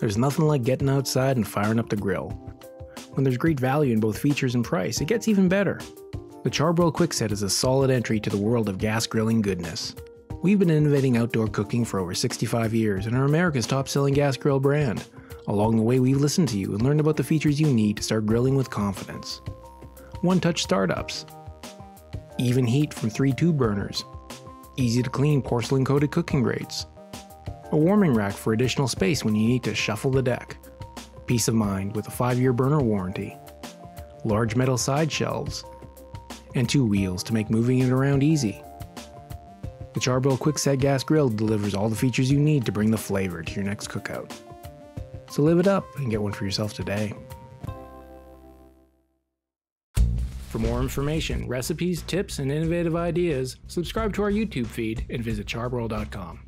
There's nothing like getting outside and firing up the grill. When there's great value in both features and price, it gets even better. The Char-Broil QuickSet is a solid entry to the world of gas grilling goodness. We've been innovating outdoor cooking for over 65 years and are America's top-selling gas grill brand. Along the way, we've listened to you and learned about the features you need to start grilling with confidence. One-touch startups. Even heat from 3 2 burners. Easy-to-clean porcelain-coated cooking grates. A warming rack for additional space when you need to shuffle the deck. Peace of mind with a 5-year burner warranty. Large metal side shelves. And 2 wheels to make moving it around easy. The Char-Broil QuickSet Gas Grill delivers all the features you need to bring the flavor to your next cookout. So live it up and get one for yourself today. For more information, recipes, tips, and innovative ideas, subscribe to our YouTube feed and visit charbroil.com.